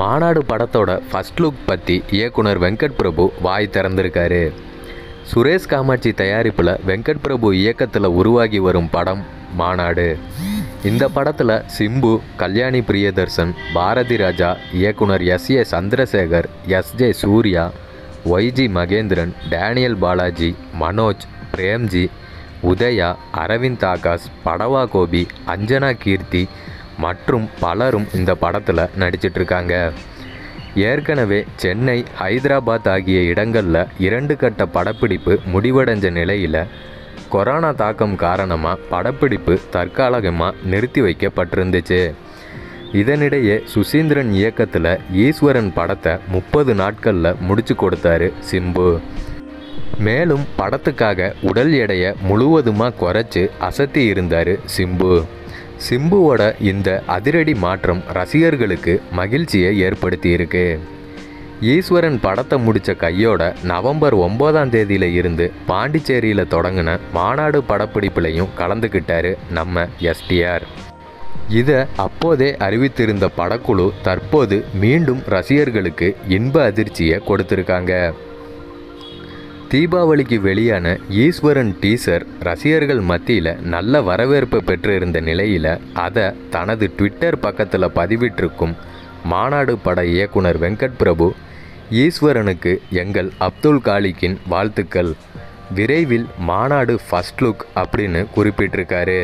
மாநாடு படத்தோட first look பற்றி இயக்குனர் வெங்கட் பிரபு வாய் திறந்திருக்காரு. சுரேஷ் காமாட்சி தயாரிப்பில் வெங்கட் பிரபு இயக்கத்தில் உருவாகி வரும் படம் மாநாடு. இந்த படத்தில் சிம்பு, கல்யாணி பிரியதர்சன், பாரதிராஜா, இயக்குனர் எஸ். ஏ. சந்திரசேகர், எஸ். ஜே. சூர்யா, வைஜி மகேந்திரன், டேனியல் பாலாஜி, மனோஜ் பிரேம்ஜி, உதயா, அரவிந்த், ஆகாஷ் படவாகோபி, அஞ்சனா கீர்த்தி மற்றும் பலரும் இந்த படத்தில் நடிச்சிட்ருக்காங்க. ஏற்கனவே சென்னை, ஹைதராபாத் ஆகிய இடங்களில் 2 கட்ட படப்பிடிப்பு முடிவடைஞ்ச நிலையில் கொரோனா தாக்கம் காரணமாக படப்பிடிப்பு தற்காலிகமாக நிறுத்தி வைக்கப்பட்டிருந்துச்சு. இதனிடையே சுசீந்திரன் இயக்கத்தில் ஈஸ்வரன் படத்தை 30 நாட்களில் முடித்து கொடுத்தாரு சிம்பு. மேலும் படத்துக்காக உடல் எடையை முழுவதுமாக குறைச்சி அசத்தி இருந்தார் சிம்பு. சிம்புவோட இந்த அதிரடி மாற்றம் ரசிகர்களுக்கு மகிழ்ச்சியை ஏற்படுத்தியிருக்கு. ஈஸ்வரன் படத்தை முடித்த கையோட நவம்பர் 9ஆம் தேதியில் இருந்து பாண்டிச்சேரியில் தொடங்கின மாநாடு படப்பிடிப்புலையும் கலந்துக்கிட்டார் நம்ம எஸ்டிஆர். இதை அப்போதே அறிவித்திருந்த படக்குழு தற்போது மீண்டும் ரசிகர்களுக்கு இன்ப அதிர்ச்சியை கொடுத்துருக்காங்க. தீபாவளிக்கு வெளியான ஈஸ்வரன் டீசர் ரசிகர்கள் மத்தியில் நல்ல வரவேற்பு பெற்றிருந்த நிலையில் அதை தனது ட்விட்டர் பக்கத்தில் பதிவிட்டிருக்கும் மாநாடு பட இயக்குனர் வெங்கட் பிரபு, ஈஸ்வரனுக்கு எங்கள் அப்துல் காலிக்கின் வாழ்த்துக்கள், விரைவில் மாநாடு ஃபர்ஸ்ட் லுக் அப்படின்னு குறிப்பிட்டிருக்காரு.